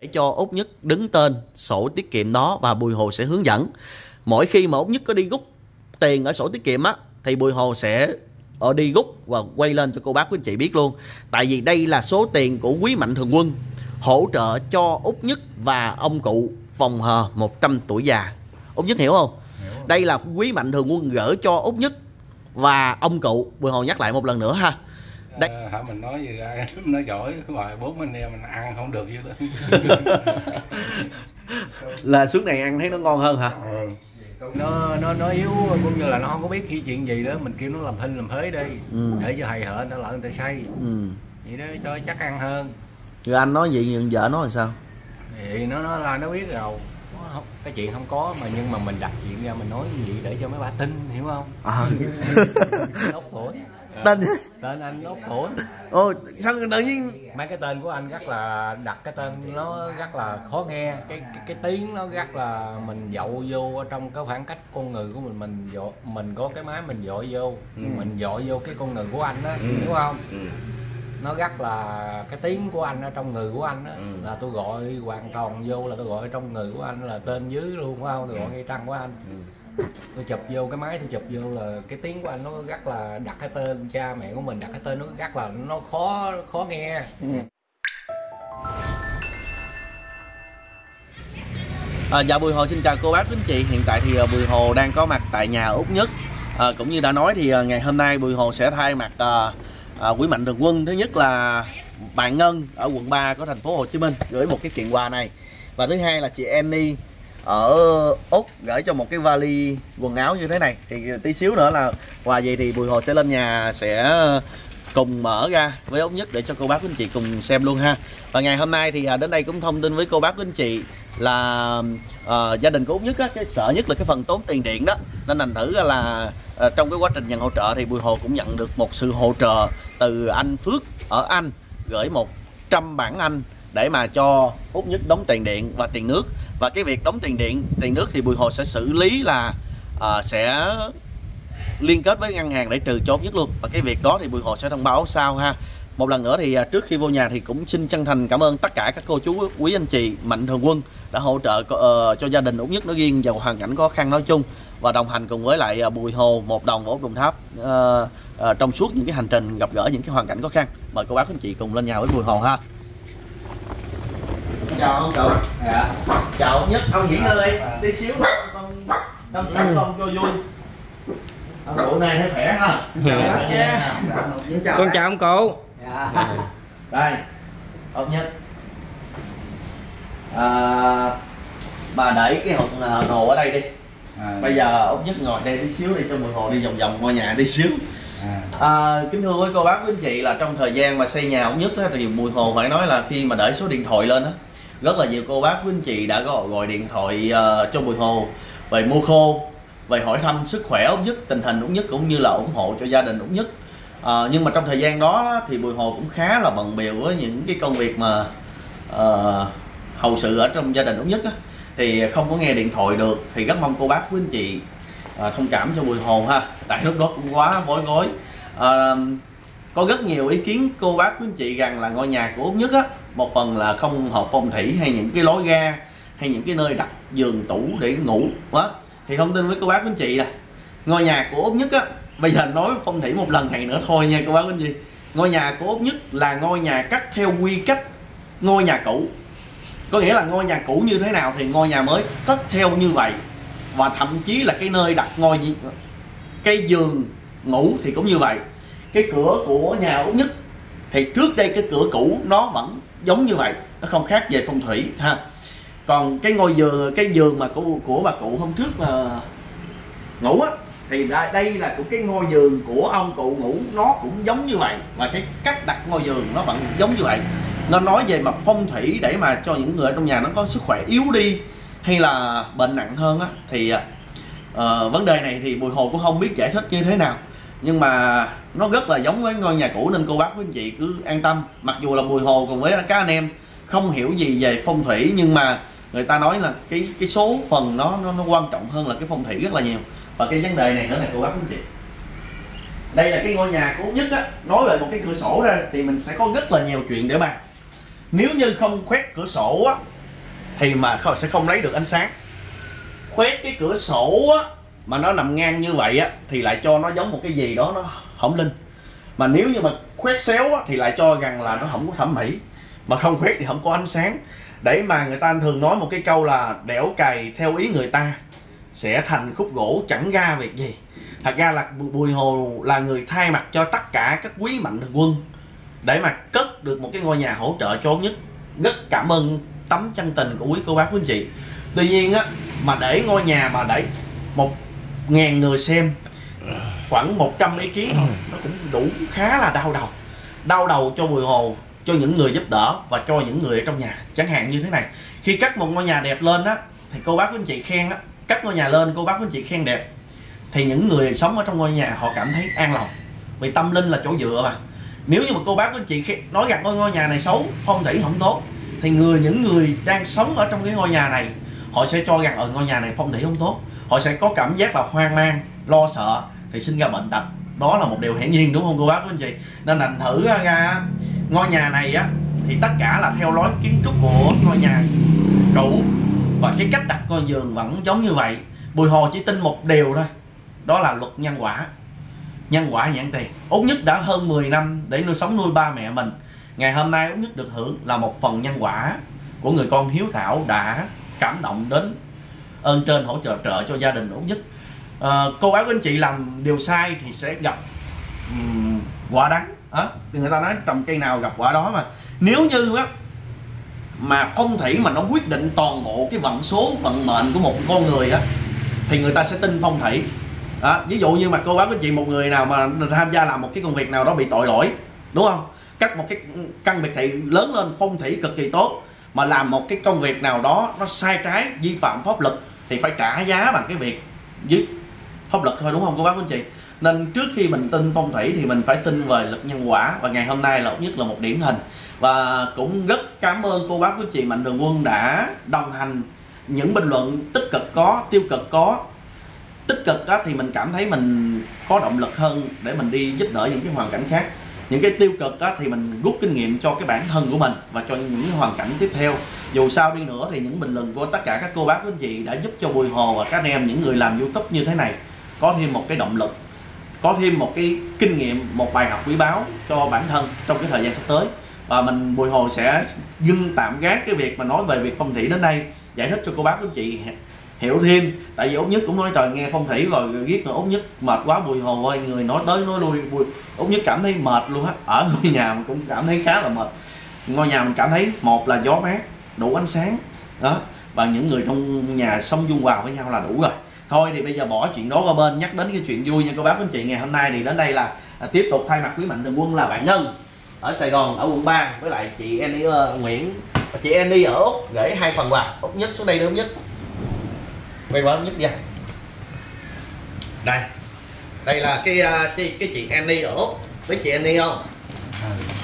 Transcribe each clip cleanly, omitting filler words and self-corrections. Để cho Út Nhứt đứng tên sổ tiết kiệm đó và Bùi Hồ sẽ hướng dẫn. Mỗi khi mà Út Nhứt có đi rút tiền ở sổ tiết kiệm á, thì Bùi Hồ sẽ đi rút và quay lên cho cô bác quý anh chị biết luôn. Tại vì đây là số tiền của Quý Mạnh Thường Quân hỗ trợ cho Út Nhứt và ông cụ Phòng Hờ 100 tuổi già. Út Nhứt hiểu không? Hiểu. Đây là Quý Mạnh Thường Quân gửi cho Út Nhứt và ông cụ. Bùi Hồ nhắc lại một lần nữa ha. Đấy. Hả, mình nói gì ra, nói giỏi, ngoài bốn anh em mình ăn không được gì đó. Là xuống này ăn thấy nó ngon hơn hả? Ừ. Nó yếu, cũng như là nó không có biết khi chuyện gì đó, mình kêu nó làm thinh làm hới đi, để cho hầy hở, nó lỡ người ta say, vậy đó cho chắc ăn hơn. Rồi anh nói vậy nhưng vợ nói làm sao? Thì nó nói là nó biết rồi, cái chuyện không có mà, nhưng mà mình đặt chuyện ra mình nói gì để cho mấy bà tin, hiểu không? Tên anh Út Nhứt. Ồ, sao tự nhiên mấy cái tên của anh rất là đặt, cái tên nó rất là khó nghe, cái tiếng nó rất là mình dội vô trong cái khoảng cách con người của mình dội, mình có cái máy mình dội vô, mình dội vô cái con người của anh đó, hiểu không? Nó rất là cái tiếng của anh ở trong người của anh đó, là tôi gọi hoàn toàn vô, là tôi gọi trong người của anh là tên dưới luôn, phải không? Tôi gọi ngay trăng của anh. Tôi chụp vô cái máy, tôi chụp vô là cái tiếng của anh nó rất là đặt, cái tên cha mẹ của mình đặt cái tên nó rất là nó khó nghe. Dạ Bùi Hồ xin chào cô bác quý anh chị. Hiện tại thì Bùi Hồ đang có mặt tại nhà Út Nhứt. Cũng như đã nói thì ngày hôm nay Bùi Hồ sẽ thay mặt Quý Mạnh Thường Quân, thứ nhất là bạn Ngân ở quận 3 của thành phố Hồ Chí Minh gửi một cái kiện quà này, và thứ hai là chị Annie ở Úc gửi cho một cái vali quần áo như thế này. Thì tí xíu nữa là quà gì thì Bùi Hồ sẽ lên nhà sẽ cùng mở ra với Út Nhứt để cho cô bác quý anh chị cùng xem luôn ha. Và ngày hôm nay thì đến đây cũng thông tin với cô bác quý anh chị là gia đình của Út Nhứt á, cái sợ nhất là cái phần tốn tiền điện đó, nên thành thử là trong cái quá trình nhận hỗ trợ thì Bùi Hồ cũng nhận được một sự hỗ trợ từ anh Phước ở Anh, gửi 100 bảng Anh để mà cho Út Nhứt đóng tiền điện và tiền nước. Và cái việc đóng tiền điện, tiền nước thì Bùi Hồ sẽ xử lý là sẽ liên kết với ngân hàng để trừ cho Út Nhứt luôn. Và cái việc đó thì Bùi Hồ sẽ thông báo sau ha. Một lần nữa thì trước khi vô nhà thì cũng xin chân thành cảm ơn tất cả các cô chú quý anh chị Mạnh Thường Quân đã hỗ trợ cho gia đình Út Nhứt nói riêng và hoàn cảnh khó khăn nói chung, và đồng hành cùng với lại Bùi Hồ, Một Đồng và Út Đồng Tháp trong suốt những cái hành trình gặp gỡ những cái hoàn cảnh khó khăn. Mời cô bác anh chị cùng lên nhà với Bùi Hồ ha. Chào ông Cường. Dạ. Chào Út Nhứt, ông nghỉ ngơi tí xíu con sống con cho vui. Ông cụ này thấy khỏe ha. Chào. Con chào ông cụ. Dạ. Đây. Út Nhứt. Bà để cái hộp đồ ở đây đi. Bây giờ Út Nhứt ngồi đây tí xíu đi cho Bùi Hồ đi vòng vòng ngôi nhà tí xíu. Kính thưa với cô bác quý anh chị, là trong thời gian mà xây nhà Út Nhứt thì Bùi Hồ phải nói là khi mà để số điện thoại lên đó, rất là nhiều cô bác quý anh chị đã gọi điện thoại cho Bùi Hồ về mua khô, về hỏi thăm sức khỏe Út Nhứt, tình hình Út Nhứt cũng như là ủng hộ cho gia đình Út Nhứt. Nhưng mà trong thời gian đó thì Bùi Hồ cũng khá là bận bịu với những cái công việc mà hậu sự ở trong gia đình Út Nhứt á, thì không có nghe điện thoại được. Thì rất mong cô bác quý anh chị thông cảm cho Bùi Hồ ha, tại lúc đó cũng quá bối rối. Có rất nhiều ý kiến cô bác quý anh chị rằng là ngôi nhà của Út Nhứt á, một phần là không hợp phong thủy, hay những cái lối ga, hay những cái nơi đặt giường tủ để ngủ đó. Thì thông tin với cô bác quý anh chị là ngôi nhà của Út Nhứt á, bây giờ nói phong thủy một lần này nữa thôi nha cô bác quý anh chị. Ngôi nhà của Út Nhứt là ngôi nhà cắt theo quy cách ngôi nhà cũ, có nghĩa là ngôi nhà cũ như thế nào thì ngôi nhà mới cất theo như vậy. Và thậm chí là cái nơi đặt cái giường ngủ thì cũng như vậy. Cái cửa của nhà Út Nhứt thì trước đây cái cửa cũ nó vẫn giống như vậy, nó không khác về phong thủy ha. Còn cái ngôi giường, cái giường mà của bà cụ hôm trước mà ngủ á, thì đây là của cái ngôi giường của ông cụ ngủ, nó cũng giống như vậy, và cái cách đặt ngôi giường nó vẫn giống như vậy. Nó nói về mặt phong thủy để mà cho những người ở trong nhà nó có sức khỏe yếu đi hay là bệnh nặng hơn á, thì vấn đề này thì Bùi Hồ cũng không biết giải thích như thế nào, nhưng mà nó rất là giống với ngôi nhà cũ, nên cô bác quý anh chị cứ an tâm. Mặc dù là Bùi Hồ cùng với các anh em không hiểu gì về phong thủy, nhưng mà người ta nói là cái số phần nó quan trọng hơn là cái phong thủy rất là nhiều. Và cái vấn đề này nữa này cô bác quý anh chị, đây là cái ngôi nhà của Út Nhứt á, nói về một cái cửa sổ ra thì mình sẽ có rất là nhiều chuyện để bàn. Nếu như không khoét cửa sổ á, thì mà sẽ không lấy được ánh sáng. Khoét cái cửa sổ á, mà nó nằm ngang như vậy á, thì lại cho nó giống một cái gì đó nó hổng linh. Mà nếu như mà khoét xéo á, thì lại cho rằng là nó không có thẩm mỹ. Mà không khoét thì không có ánh sáng. Để mà người ta thường nói một cái câu là đẽo cày theo ý người ta sẽ thành khúc gỗ chẳng ra việc gì. Thật ra là Bùi Hồ là người thay mặt cho tất cả các quý mạnh thường quân để mà cất được một cái ngôi nhà hỗ trợ cho Út Nhứt. Rất cảm ơn tấm chân tình của quý cô bác quý anh chị. Tuy nhiên á, mà để ngôi nhà mà để 1.000 người xem, khoảng 100 ý kiến nó cũng đủ khá là đau đầu. Đau đầu cho Bùi Hồ, cho những người giúp đỡ và cho những người ở trong nhà. Chẳng hạn như thế này, khi cắt một ngôi nhà đẹp lên á, thì cô bác quý anh chị khen á, cắt ngôi nhà lên cô bác quý anh chị khen đẹp, thì những người sống ở trong ngôi nhà họ cảm thấy an lòng. Vì tâm linh là chỗ dựa mà. Nếu như mà cô bác quý anh chị nói rằng ngôi nhà này xấu, phong thủy không tốt, thì những người đang sống ở trong cái ngôi nhà này họ sẽ cho rằng ở ngôi nhà này phong thủy không tốt. Họ sẽ có cảm giác là hoang mang, lo sợ, thì sinh ra bệnh tật. Đó là một điều hiển nhiên đúng không cô bác quý anh chị? Nên thành thử ra ngôi nhà này á, thì tất cả là theo lối kiến trúc của ngôi nhà cũ. Và cái cách đặt ngôi giường vẫn giống như vậy. Bùi Hồ chỉ tin một điều thôi, đó là luật nhân quả. Nhân quả nhãn tiền. Út Nhứt đã hơn 10 năm để nuôi ba mẹ mình. Ngày hôm nay Út Nhứt được hưởng là một phần nhân quả của người con hiếu thảo đã cảm động đến ơn trên hỗ trợ cho gia đình Út Nhứt. Cô bác anh chị làm điều sai thì sẽ gặp quả đắng. Người ta nói trồng cây nào gặp quả đó mà. Nếu như á, mà phong thủy mà nó quyết định toàn bộ cái vận số, vận mệnh của một con người á, thì người ta sẽ tin phong thủy. Ví dụ như mà cô bác anh chị một người nào mà tham gia làm một cái công việc nào đó bị tội lỗi, đúng không? Cắt một cái căn biệt thị lớn lên phong thủy cực kỳ tốt, mà làm một cái công việc nào đó nó sai trái, vi phạm pháp luật thì phải trả giá bằng cái việc dưới pháp luật thôi, đúng không cô bác anh chị? Nên trước khi mình tin phong thủy thì mình phải tin về luật nhân quả. Và ngày hôm nay là Út Nhứt là một điển hình. Và cũng rất cảm ơn cô bác quý chị Mạnh Thường Quân đã đồng hành. Những bình luận tích cực có, tiêu cực có. Tích cực á, thì mình cảm thấy mình có động lực hơn để mình đi giúp đỡ những cái hoàn cảnh khác. Những cái tiêu cực á, thì mình rút kinh nghiệm cho cái bản thân của mình và cho những hoàn cảnh tiếp theo. Dù sao đi nữa thì những bình luận của tất cả các cô bác quý chị đã giúp cho Bùi Hồ và các anh em, những người làm YouTube như thế này, có thêm một cái động lực, có thêm một cái kinh nghiệm, một bài học quý báu cho bản thân trong cái thời gian sắp tới. Và mình Bùi Hồ sẽ dừng tạm gác cái việc mà nói về việc phong thủy đến đây, giải thích cho cô bác quý chị hiểu thêm. Tại vì Út Nhứt cũng nói trời nghe phong thủy rồi ghét người Út Nhứt mệt quá Bùi Hồ ơi, người nói tới nói lui Út Nhứt cảm thấy mệt luôn á. Ở ngôi nhà mình cũng cảm thấy khá là mệt. Ngôi nhà mình cảm thấy một là gió mát, đủ ánh sáng đó, và những người trong nhà sống dung hòa với nhau là đủ rồi. Thôi thì bây giờ bỏ chuyện đó qua bên, nhắc đến cái chuyện vui nha cô bác anh chị. Ngày hôm nay thì đến đây là tiếp tục thay mặt Quý Mạnh Thường Quân là bạn Ngân ở Sài Gòn, ở quận 3 với lại chị Annie Nguyễn, chị Annie ở Úc gửi 2 phần quà. Út Nhứt xuống đây đưa Út Nhứt. Quay qua Út Nhứt ra. Đây. Đây là cái chị Annie ở Úc. Biết chị Annie không?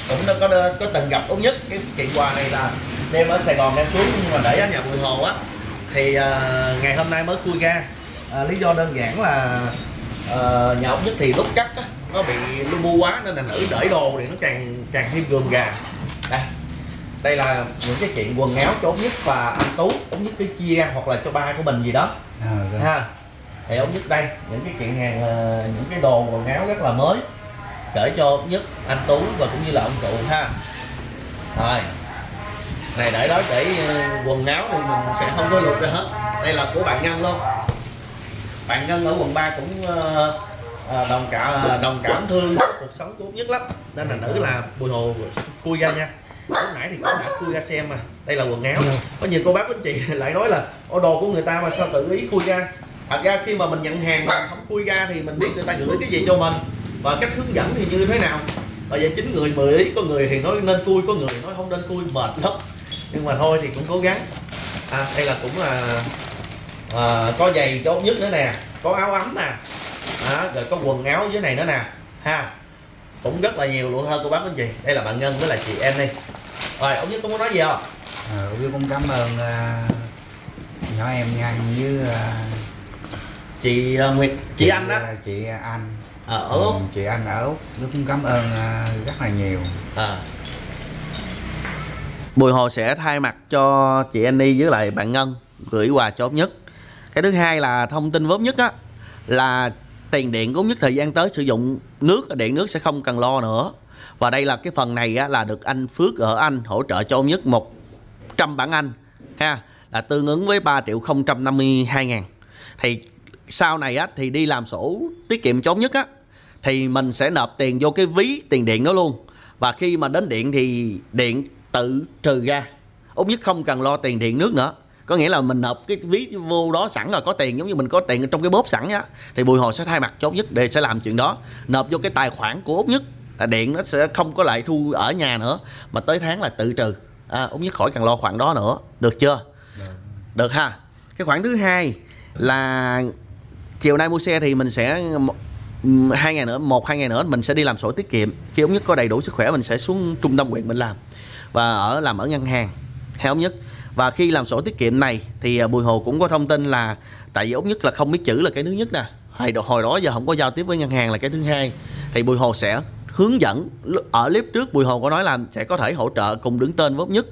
Cũng có từng gặp Út Nhứt. Cái chị quà này là đem ở Sài Gòn đem xuống mà để ở nhà Bùi Hồ á. Thì ngày hôm nay mới khui ra. Lý do đơn giản là nhà Út Nhứt thì lúc cắt á, nó bị lu bu quá nên là nữ để đồ thì nó càng thêm gườm gà. Đây là những cái chuyện quần áo cho Út Nhứt và anh Tú. Út Nhứt cái chia hoặc là cho ba của mình gì đó ha. Thì Út Nhứt đây những cái kiện hàng, những cái đồ quần áo rất là mới gửi cho Út Nhứt, anh Tú và cũng như là ông cụ ha. Rồi này để đó, để quần áo thì mình sẽ không có lục ra hết. Đây là của bạn Ngân luôn. Bạn Ngân ở quận 3 cũng đồng cảm thương cuộc sống của Út Nhứt lắm. Nên là nữ là Bùi Hồ khui ra nha. Lúc nãy thì cũng đã khui ra xem mà. Đây là quần áo. Có nhiều cô bác anh chị lại nói là đồ của người ta mà sao tự ý khui ra. Thật ra khi mà mình nhận hàng mà không khui ra thì mình biết người ta gửi cái gì cho mình và cách hướng dẫn thì như thế nào. Và vậy 9 người 10 ý, có người thì nói nên khui, có người nói không nên khui, mệt lắm. Nhưng mà thôi thì cũng cố gắng. Đây là cũng là có giày cho Út Nhứt nữa nè, có áo ấm nè, rồi có quần áo dưới này nữa nè ha, cũng rất là nhiều luôn hơn cô bác anh chị. Đây là bạn Ngân với là chị em đi. Rồi Út Nhứt cũng có nói gì không? Út Nhứt cũng cảm ơn nhỏ em Ngân với chị Nguyệt, chị Anh đó, chị Anh ở Úc, chị Anh ở Úc. Út Nhứt cũng cảm ơn rất là nhiều. Bùi Hồ sẽ thay mặt cho chị Annie với lại bạn Ngân gửi quà cho Út Nhứt. Cái thứ hai là thông tin với Út Nhứt á, là tiền điện của Út Nhứt thời gian tới sử dụng nước, điện nước sẽ không cần lo nữa. Và đây là cái phần này á, là được anh Phước ở Anh hỗ trợ cho Út Nhứt 100 bảng Anh ha, là tương ứng với 3.052.000. Thì sau này á, thì đi làm sổ tiết kiệm cho Út Nhứt á, thì mình sẽ nộp tiền vô cái ví tiền điện đó luôn. Và khi mà đến điện thì điện tự trừ ra, Út Nhứt không cần lo tiền điện nước nữa. Có nghĩa là mình nộp cái ví vô đó sẵn rồi, có tiền giống như mình có tiền trong cái bóp sẵn á, thì Bùi Hồ sẽ thay mặt cho Út Nhứt để sẽ làm chuyện đó, nộp vô cái tài khoản của Út Nhứt, là điện nó sẽ không có lại thu ở nhà nữa, mà tới tháng là tự trừ. Út Nhứt khỏi cần lo khoản đó nữa, được chưa? Được ha. Cái khoản thứ hai là chiều nay mua xe thì mình sẽ một hai ngày nữa mình sẽ đi làm sổ tiết kiệm. Khi Út Nhứt có đầy đủ sức khỏe mình sẽ xuống trung tâm huyện mình làm, và làm ở ngân hàng theo Út Nhứt. Và khi làm sổ tiết kiệm này thì Bùi Hồ cũng có thông tin là tại vì Út Nhứt là không biết chữ là cái thứ nhất nè, hồi đó giờ không có giao tiếp với ngân hàng là cái thứ hai, thì Bùi Hồ sẽ hướng dẫn. Ở clip trước Bùi Hồ có nói là sẽ có thể hỗ trợ cùng đứng tên với Út Nhứt.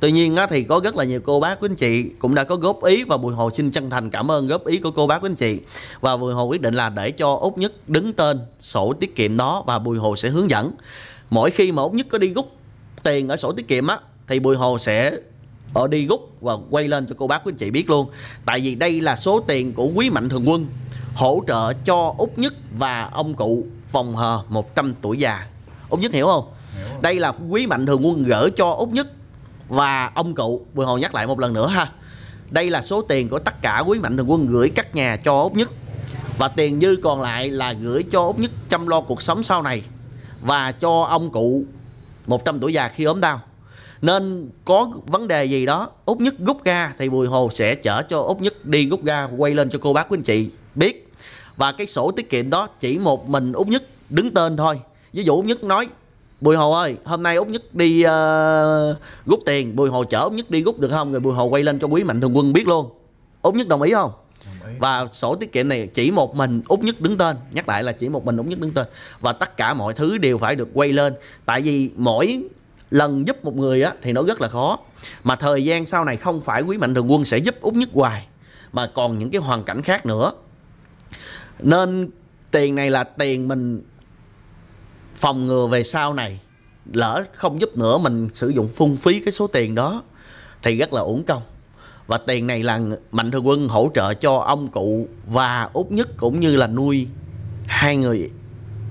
Tuy nhiên thì có rất là nhiều cô bác quý anh chị cũng đã có góp ý, và Bùi Hồ xin chân thành cảm ơn góp ý của cô bác quý anh chị. Và Bùi Hồ quyết định là để cho Út Nhứt đứng tên sổ tiết kiệm đó, và Bùi Hồ sẽ hướng dẫn. Mỗi khi mà Út Nhứt có đi rút tiền ở sổ tiết kiệm á, thì Bùi Hồ sẽ đi rút và quay lên cho cô bác quý anh chị biết luôn. Tại vì đây là số tiền của Quý Mạnh Thường Quân hỗ trợ cho Út Nhứt và ông cụ Phòng Hờ 100 tuổi già. Út Nhứt hiểu không? Hiểu. Đây là Quý Mạnh Thường Quân gửi cho Út Nhứt và ông cụ. Bùi Hồ nhắc lại một lần nữa ha, đây là số tiền của tất cả Quý Mạnh Thường Quân gửi các nhà cho Út Nhứt, và tiền dư còn lại là gửi cho Út Nhứt chăm lo cuộc sống sau này và cho ông cụ 100 tuổi già khi ốm đau. Nên có vấn đề gì đó Út Nhứt rút ra thì Bùi Hồ sẽ chở cho Út Nhứt đi rút ra, quay lên cho cô bác quý anh chị biết. Và cái sổ tiết kiệm đó chỉ một mình Út Nhứt đứng tên thôi. Ví dụ Út Nhứt nói Bùi Hồ ơi, hôm nay Út Nhứt đi rút tiền, Bùi Hồ chở Út Nhứt đi rút được không? Rồi Bùi Hồ quay lên cho Quý Mạnh Thường Quân biết luôn. Út Nhứt đồng ý không? Đồng ý. Và sổ tiết kiệm này chỉ một mình Út Nhứt đứng tên. Nhắc lại là chỉ một mình Út Nhứt đứng tên. Và tất cả mọi thứ đều phải được quay lên. Tại vì mỗi lần giúp một người á, thì nó rất là khó. Mà thời gian sau này không phải Quý Mạnh Thường Quân sẽ giúp Út Nhứt hoài, mà còn những cái hoàn cảnh khác nữa. Nên tiền này là tiền mình phòng ngừa về sau này, lỡ không giúp nữa mình sử dụng phung phí cái số tiền đó thì rất là uổng công. Và tiền này là Mạnh Thường Quân hỗ trợ cho ông cụ và Út Nhứt, cũng như là nuôi hai người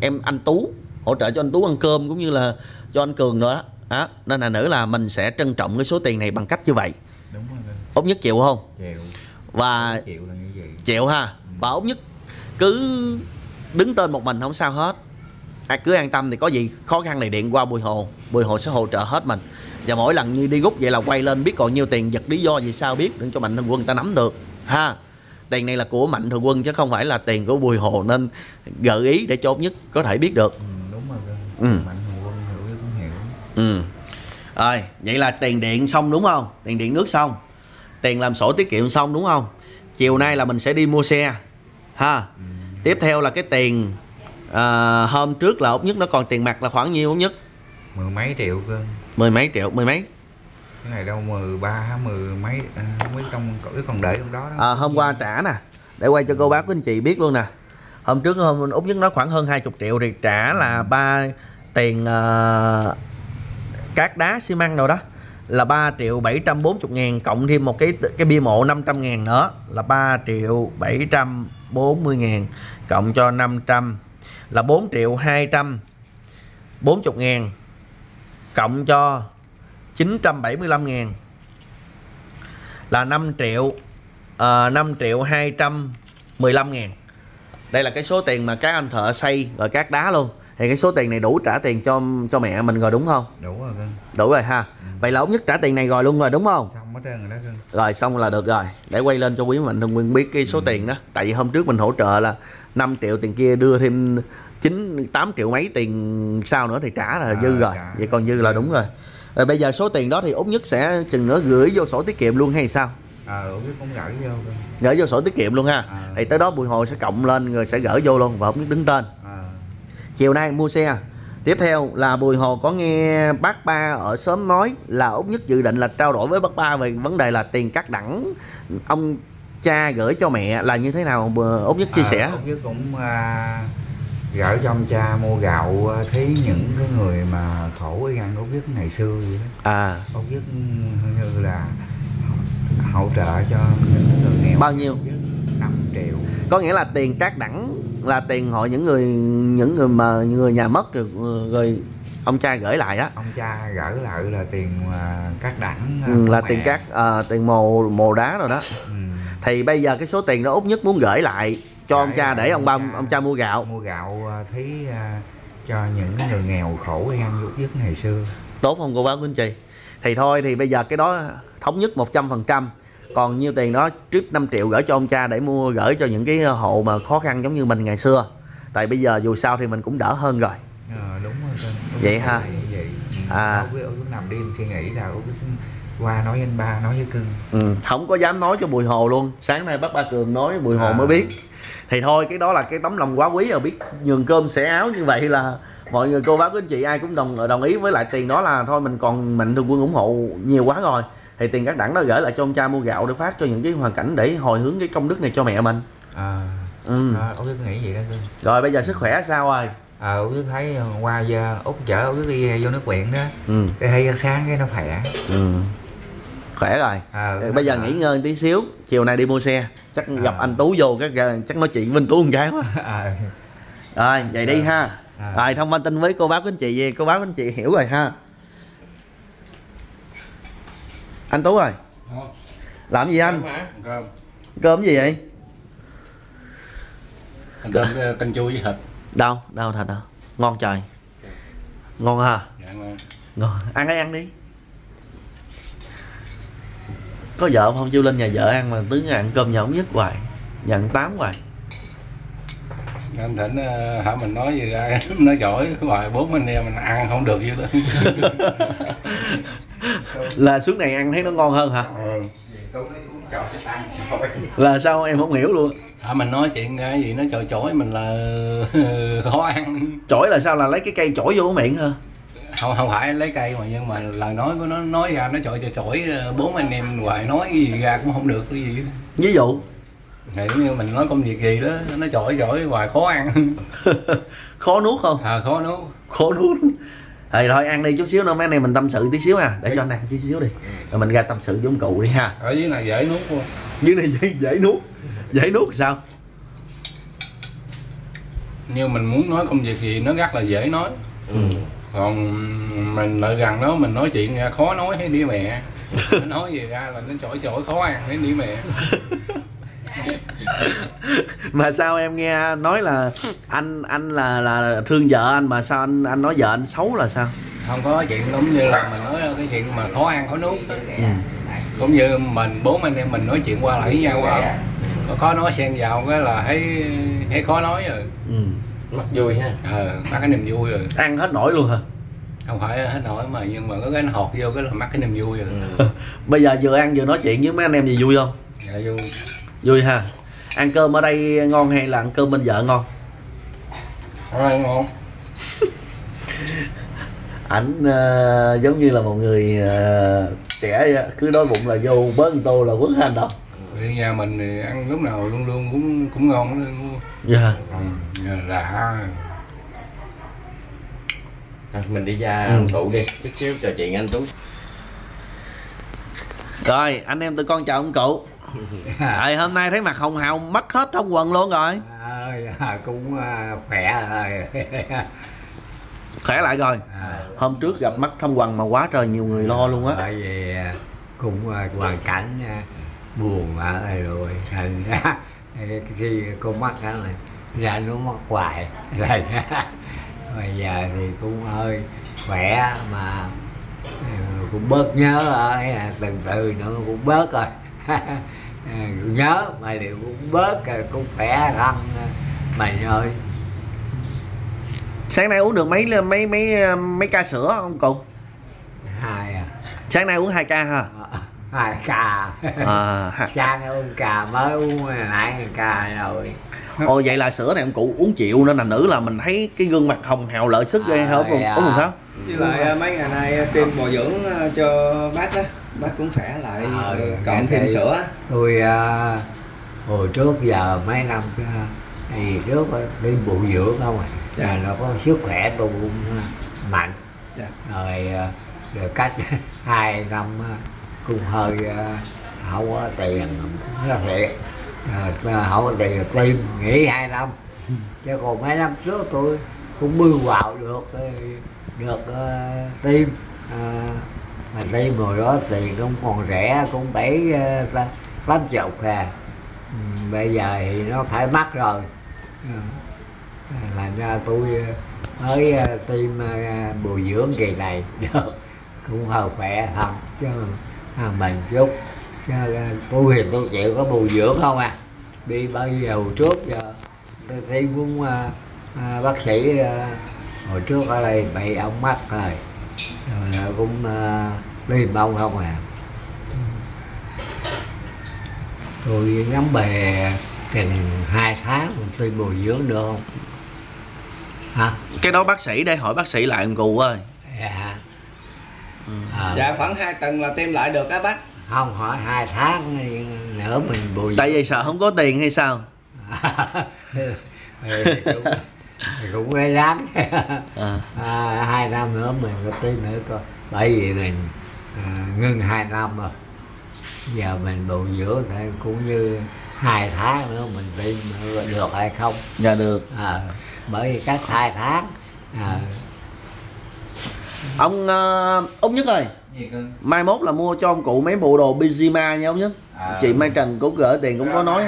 em anh Tú, hỗ trợ cho anh Tú ăn cơm cũng như là cho anh Cường nữa đó. Nên là nữ là mình sẽ trân trọng cái số tiền này bằng cách như vậy. Đúng rồi. Út Nhứt chịu không? Chịu. Và chịu là như vậy. Chịu ha. Và Út Nhứt cứ đứng tên một mình không sao hết. Cứ an tâm, thì có gì khó khăn này điện qua Bùi Hồ, Bùi Hồ sẽ hỗ trợ hết mình. Và mỗi lần như đi rút vậy là quay lên biết còn nhiêu tiền, giật lý do gì sao biết, đừng cho Mạnh Thường Quân người ta nắm được ha. Tiền này là của Mạnh Thường Quân chứ không phải là tiền của Bùi Hồ, nên gợi ý để cho Út Nhứt có thể biết được. Đúng rồi. Mạnh Thường Quân hiểu cũng hiểu. Rồi, vậy là tiền điện xong đúng không? Tiền điện nước xong, tiền làm sổ tiết kiệm xong đúng không? Chiều nay là mình sẽ đi mua xe ha. Tiếp theo là cái tiền hôm trước là Út Nhứt nó còn tiền mặt là khoảng nhiêu Út Nhứt? Mười mấy triệu cơ. Mười mấy triệu, mười mấy. Cái này đâu 13, mười mấy, mấy trong còn để trong đó. Hôm qua trả nè, để quay cho cô bác của anh chị biết luôn nè. Hôm trước Út Nhứt nó khoảng hơn 20 triệu thì trả là ba tiền cát đá xi măng rồi đó là 3.740.000, cộng thêm một cái bia mộ 500.000 nữa là 3.740.000, cộng cho 500 là 4.240.000, cộng cho 975.000 là 5.215.000. Đây là cái số tiền mà các anh thợ xây rồi cát đá luôn. Thì cái số tiền này đủ trả tiền cho mẹ mình rồi đúng không? Đủ rồi cưng. Đủ rồi ha. Vậy là Út Nhứt trả tiền này rồi luôn rồi đúng không? Xong hết trơn rồi đó cưng. Rồi xong là được rồi. Để quay lên cho Quý Mạnh Thường Quân biết cái số tiền đó. Tại vì hôm trước mình hỗ trợ là 5 triệu tiền kia, đưa thêm 8 triệu mấy tiền sau nữa thì trả là dư rồi. Vậy còn dư là đúng rồi. Rồi bây giờ số tiền đó thì Út Nhứt sẽ chừng nữa gửi vô sổ tiết kiệm luôn hay sao? Út Nhứt cũng gửi vô. Gửi vô sổ tiết kiệm luôn ha. Thì tới đó Bùi Hồ sẽ cộng lên rồi sẽ gửi vô luôn và Út Nhứt đứng tên. Chiều nay mua xe Tiếp theo là Bùi Hồ có nghe bác ba ở xóm nói là Út Nhứt dự định là trao đổi với bác ba về vấn đề là tiền cắt đẳng ông cha gửi cho mẹ là như thế nào. Út Nhứt chia sẻ. Út Nhứt cũng gửi cho ông cha mua gạo thấy những cái người mà khổ với ăn Út Nhứt ngày xưa vậy đó. Út Nhứt như là hỗ trợ cho những người nghèo. Bao nhiêu? 5 triệu. Có nghĩa là tiền cát đẳng là tiền họ những người mà người nhà mất rồi ông cha gửi lại đó. Ông cha gửi lại là tiền cát đẳng là mẹ. Tiền cát tiền mồ đá rồi đó. Thì bây giờ cái số tiền đó Út Nhứt muốn gửi lại cho ông cha để ông cha mua gạo. Mua gạo thấy cho những người nghèo khổ ăn Út Nhứt ngày xưa. Tốt không cô bác quý anh chị? Thì thôi thì bây giờ cái đó thống nhất 100%. Còn nhiêu tiền đó trip 5 triệu gửi cho ông cha để mua gửi cho những cái hộ mà khó khăn giống như mình ngày xưa. Tại bây giờ dù sao thì mình cũng đỡ hơn rồi. Đúng rồi. Đúng vậy ha. Vậy. Út nằm đêm suy nghĩ là Út qua nói với anh ba, nói với Cưng. Không có dám nói cho Bùi Hồ luôn. Sáng nay bác ba Cường nói Bùi Hồ mới biết. Thì thôi cái đó là cái tấm lòng quá quý rồi, biết nhường cơm sẻ áo như vậy là mọi người cô bác quý anh chị ai cũng đồng ý với lại tiền đó là thôi mình còn Mạnh Thường Quân ủng hộ nhiều quá rồi. Thì tiền các đẳng đó gửi lại cho ông cha mua gạo để phát cho những cái hoàn cảnh để hồi hướng cái công đức này cho mẹ mình. Út Nhứt nghĩ vậy đó. Rồi bây giờ sức khỏe sao rồi? Út Nhứt thấy qua giờ Út chở Út Nhứt đi vô nước biển đó. Cái hay ra sáng cái nó khỏe. Khỏe rồi. Bây giờ nghỉ ngơi tí xíu, chiều nay đi mua xe. Chắc gặp anh Tú vô cái chắc nói chuyện với anh Tú con gái quá. Rồi vậy đi ha. Rồi thông tin với cô bác anh chị về cô bác anh chị hiểu rồi ha. Anh Tú ơi, làm gì anh? Cơm. Cơm gì vậy? Canh chua với thịt. Đâu, đâu thịt đâu. Ngon trời. Ngon hả? Dạ ngon. Ngon. Ăn hay ăn đi. Có vợ không chịu lên nhà vợ ăn mà tứ ăn cơm nhà Út Nhứt hoài. Nhà anh Tám hoài. Anh Thịnh hả, mình nói gì ra nói giỏi hoài, bốn anh em mình ăn không được vậy đó. Là xuống này ăn thấy nó ngon hơn hả? Là sao em không hiểu luôn? Mình nói chuyện cái gì nó chổi chổi mình là khó ăn. Chổi là sao, là lấy cái cây chổi vô miệng hả? Không, không phải lấy cây mà nhưng mà lời nói của nó nói ra nó chổi bốn anh em hoài, nói cái gì ra cũng không được cái gì. Ví dụ thì như mình nói công việc gì đó nó chổi hoài khó ăn. Khó nuốt không? Khó nuốt. Khó nuốt. Thì thôi ăn đi chút xíu nữa, mấy anh em mình tâm sự tí xíu ha, để cho anh ăn tí xíu đi rồi mình ra tâm sự với ông cụ đi ha. Ở dưới này dễ nuốt luôn. Dưới này dễ nuốt. Dễ nuốt sao? Như mình muốn nói công việc gì nó rất là dễ nói. Còn mình lại gần đó mình nói chuyện ra khó nói hay đi mẹ. Nói gì ra là nó chổi khó ăn hay đi mẹ. Mà sao em nghe nói là anh là thương vợ anh, mà sao anh nói vợ anh xấu là sao? Không có chuyện giống như là mình nói cái chuyện mà khó ăn khó nuốt. Cũng như mình bốn anh em mình nói chuyện qua lại với nhau qua, có nói xen vào cái là thấy khó nói rồi. Mắc vui ha. Mắc cái niềm vui rồi. Ăn hết nổi luôn hả? Không phải hết nổi mà nhưng mà có cái nó hột vô cái là mắc cái niềm vui rồi. Bây giờ vừa ăn vừa nói chuyện với mấy anh em gì vui không? Dạ vui. Vui ha. Ăn cơm ở đây ngon hay là ăn cơm bên vợ ngon? Ở đây ngon. Ảnh giống như là một người trẻ cứ đói bụng là vô bớn tô là quấn hành động. Nhà mình thì ăn lúc nào luôn luôn cũng ngon. Dạ. Là mình đi ra ăn tụ đi, chút xíu trò chuyện anh Tú. Rồi anh em tụi con chào ông cụ. Rồi hôm nay thấy mặt hồng hào mất hết trong quần luôn rồi. Cũng khỏe rồi. Khỏe lại rồi. Hôm trước gặp mắt trong quần mà quá trời nhiều người lo luôn á. Bởi vì cũng hoàn cảnh buồn ở đây rồi. Thành ra khi con mắt đó này ra nó mất hoài. Bây giờ thì cũng hơi khỏe mà cũng bớt nhớ rồi, từng từ nữa cũng bớt rồi. Nhớ mà điều cũng bớt rồi, cũng khỏe lắm mày ơi. Sáng nay uống được mấy ca sữa không cụ? 2 à. Sáng nay uống 2 ca hả? 2 ca. Sáng nay uống cà mới uống nãy 1 ca rồi. Ồ vậy là sữa này ông cụ uống chịu nên là nữ là mình thấy cái gương mặt hồng hào lợi sức ghê không? Uống không? Với lại mấy ngày nay tiêm bồi dưỡng cho bác á, bác cũng khỏe lại cộng thêm sữa. Tôi hồi trước giờ mấy năm thì trước đi bồi dưỡng không à, giờ nó có sức khỏe tôi cũng mạnh. Dạ. Rồi cách 2 năm cũng hơi không có tiền, nó thiệt không có tiền tim nghỉ 2 năm, chứ còn mấy năm trước tôi cũng bươn vào được tim mà tim hồi đó thì cũng còn rẻ, cũng 7-80 à, bây giờ thì nó phải mắc rồi, làm ra tôi mới tim bồi dưỡng kỳ này được cũng hơi khỏe thật chứ mình chút. Tôi thì tôi chịu có bồi dưỡng không à, đi bao nhiêu trước giờ tôi thấy cũng bác sĩ hồi trước ở đây bị ông mắc rồi, cũng đi mong không à. Tôi ngắm bè gần 2 tháng tôi bồi dưỡng được không hả? Cái đó bác sĩ để hỏi bác sĩ lại ông cụ ơi. Dạ. Dạ khoảng 2 tuần là tiêm lại được á bác. Không hỏi 2 tháng nữa mình bùi. Tại vì sợ không có tiền hay sao? Cũng ghê lắm. 2 năm nữa mình có tí nữa coi. Bởi vì mình ngưng 2 năm rồi. Giờ mình bù dưỡng thì cũng như 2 tháng nữa mình tin được hay không? Dạ được. Bởi vì cách 2 tháng. Ông Nhất ơi, mai mốt là mua cho ông cụ mấy bộ đồ pyjama nha ông Nhất. Chị Mai Trần cũng gửi tiền cũng có nói.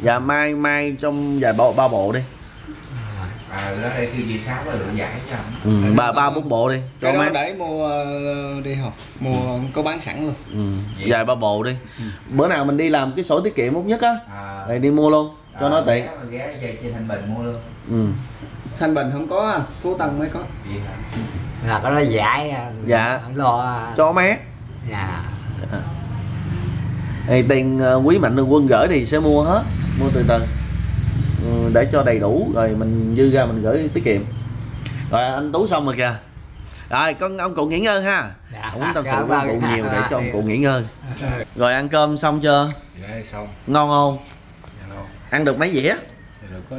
Dạ mai trong vài ba bộ đi. Nó đây kêu gì sáng là lựa giải cho ông. 3-4 bộ đi. Cho mấy để mua đi học, mua có bán sẵn luôn. Vài 3 bộ đi. Bữa nào mình đi làm cái sổ tiết kiệm Út Nhất á, rồi đi mua luôn cho nó tiện. Ghé về Thanh Bình mua luôn. Thanh Bình không có anh, Phú Tân mới có. Là có nó giải. Dạ. Lo cho mé. Dạ. Thì tiền Quý Mạnh Thường Quân gửi thì sẽ mua hết, mua từ từ để cho đầy đủ rồi mình dư ra mình gửi tiết kiệm. Rồi anh Tú xong rồi kìa. Rồi con ông cụ nghỉ ngơi ha. Dạ, không tâm sự với ông cụ nhiều để cho ông cụ nghỉ ngơi. Rồi ăn cơm xong chưa? Dạ xong. Ngon không? Dạ ngon. Ăn được mấy dĩa? Dạ được có